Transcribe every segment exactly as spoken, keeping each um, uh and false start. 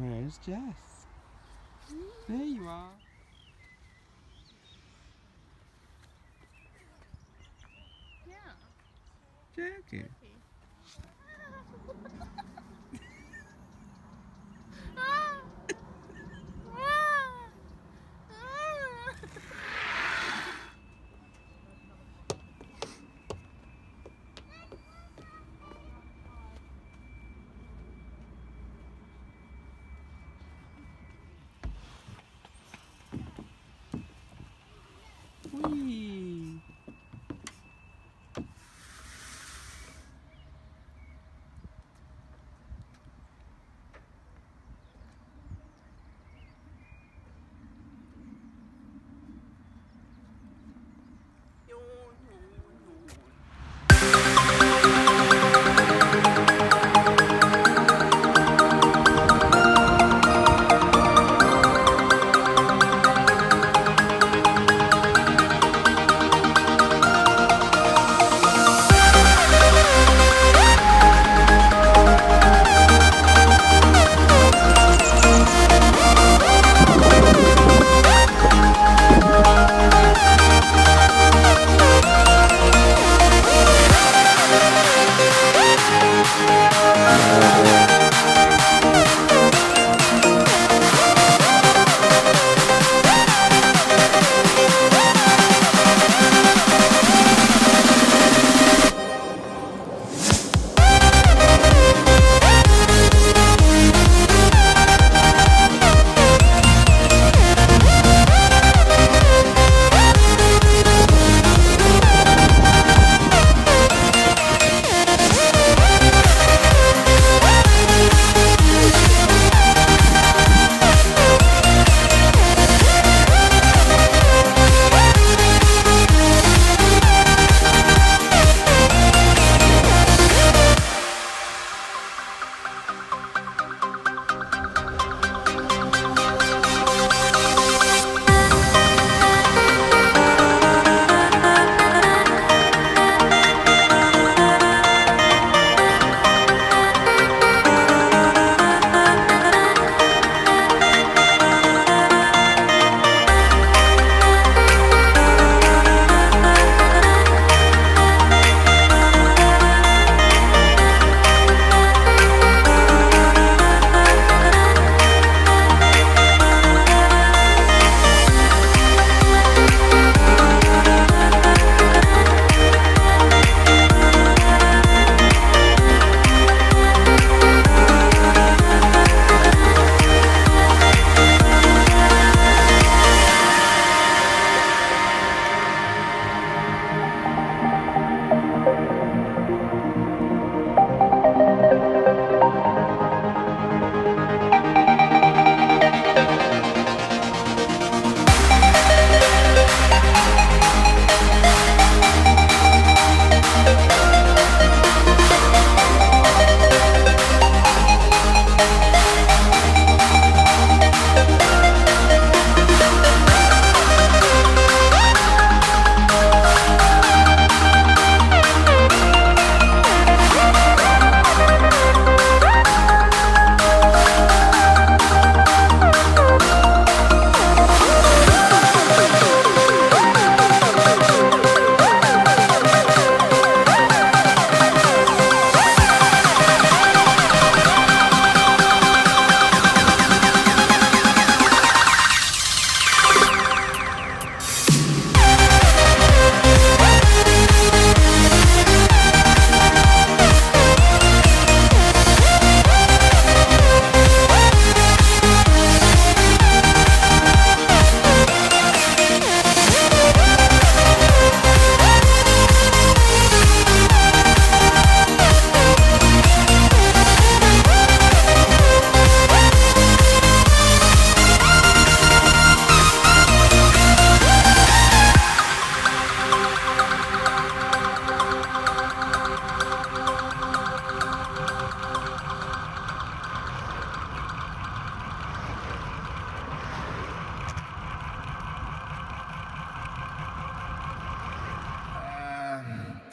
Where's Jess? There you are. Yeah. Jackie. Whee!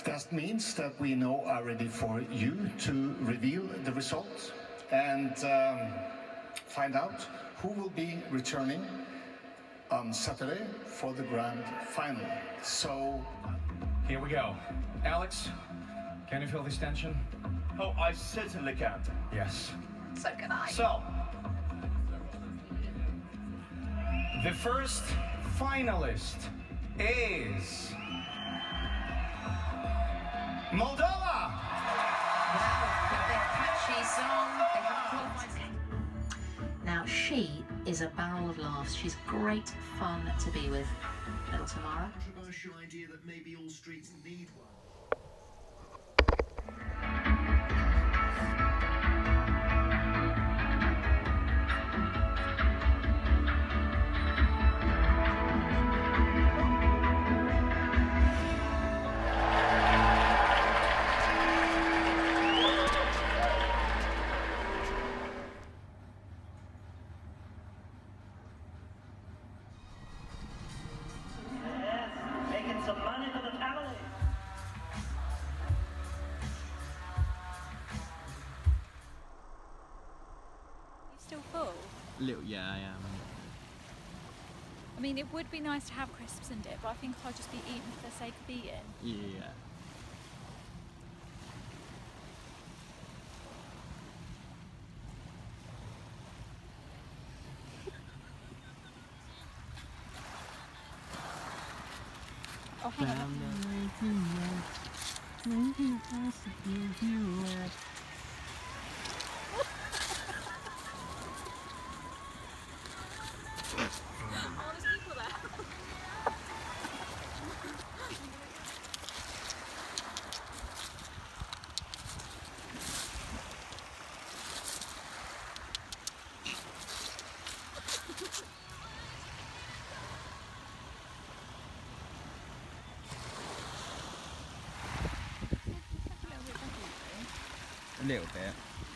That means that we now are ready for you to reveal the results, and um, find out who will be returning on Saturday for the grand final. So here we go. Alex, can you feel this tension? Oh, I certainly can. Yes. So can I. So, the first finalist is Moldova! Wow, with their catchy song, they have. Now, she is a barrel of laughs. She's great fun to be with. Little Tamara. Controversial idea that maybe all streets need one. Little, yeah, I am. I mean, it would be nice to have crisps and dip, but I think I'll just be eating for the sake of eating. Yeah. Oh, hang on. A little bit.